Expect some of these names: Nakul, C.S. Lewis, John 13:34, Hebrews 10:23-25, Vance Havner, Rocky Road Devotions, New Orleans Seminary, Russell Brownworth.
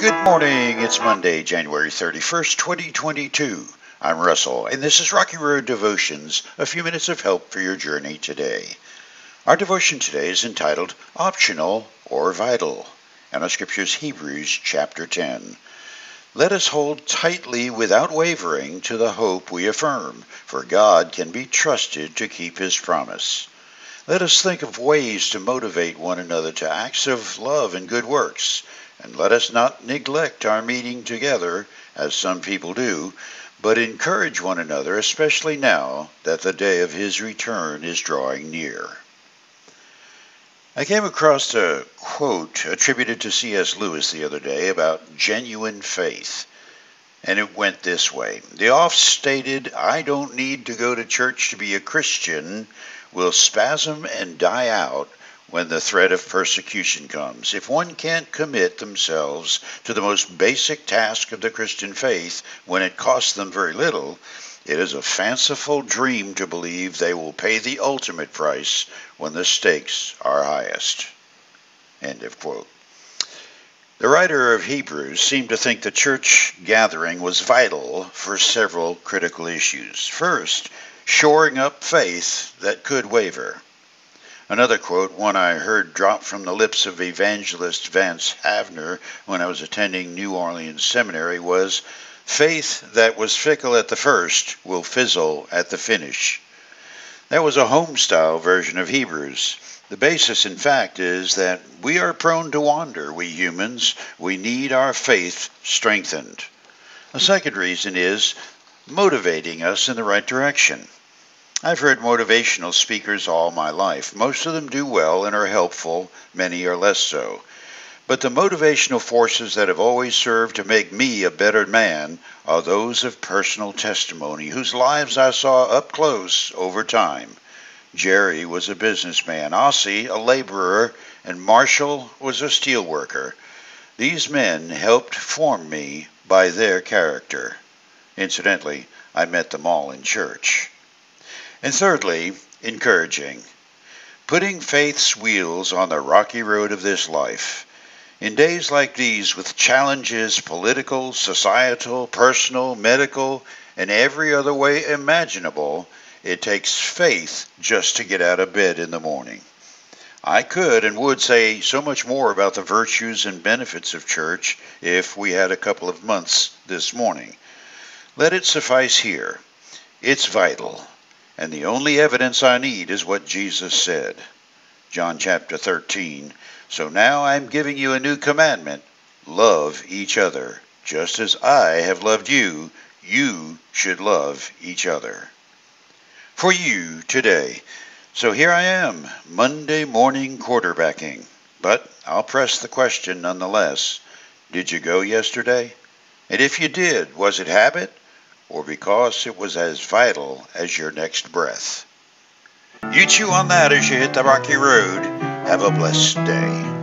Good morning. It's Monday, January 31st, 2022. I'm Russell, and this is Rocky Road Devotions, a few minutes of help for your journey today. Our devotion today is entitled Optional or Vital, and our scripture is Hebrews chapter 10. Let us hold tightly without wavering to the hope we affirm, for God can be trusted to keep his promise. Let us think of ways to motivate one another to acts of love and good works. And let us not neglect our meeting together, as some people do, but encourage one another, especially now that the day of his return is drawing near. I came across a quote attributed to C.S. Lewis the other day about genuine faith, and it went this way. The oft-stated, "I don't need to go to church to be a Christian," will spasm and die out when the threat of persecution comes. If one can't commit themselves to the most basic task of the Christian faith when it costs them very little, it is a fanciful dream to believe they will pay the ultimate price when the stakes are highest. End of quote. The writer of Hebrews seemed to think the church gathering was vital for several critical issues. First, shoring up faith that could waver. Another quote, one I heard drop from the lips of evangelist Vance Havner when I was attending New Orleans Seminary, was, "Faith that was fickle at the first will fizzle at the finish." That was a home-style version of Hebrews. The basis, in fact, is that we are prone to wander, we humans. We need our faith strengthened. A second reason is motivating us in the right direction. I've heard motivational speakers all my life. Most of them do well and are helpful, many are less so. But the motivational forces that have always served to make me a better man are those of personal testimony, whose lives I saw up close over time. Jerry was a businessman, Ossie a laborer, and Marshall was a steel worker. These men helped form me by their character. Incidentally, I met them all in church. And thirdly, encouraging. Putting faith's wheels on the rocky road of this life. In days like these, with challenges political, societal, personal, medical, and every other way imaginable, it takes faith just to get out of bed in the morning. I could and would say so much more about the virtues and benefits of church if we had a couple of months this morning. Let it suffice here. It's vital. And the only evidence I need is what Jesus said. John chapter 13. So now I'm giving you a new commandment. Love each other. Just as I have loved you, you should love each other. For you today. So here I am, Monday morning quarterbacking. But I'll press the question nonetheless. Did you go yesterday? And if you did, was it habit? Or because it was as vital as your next breath. You chew on that as you hit the rocky road. Have a blessed day.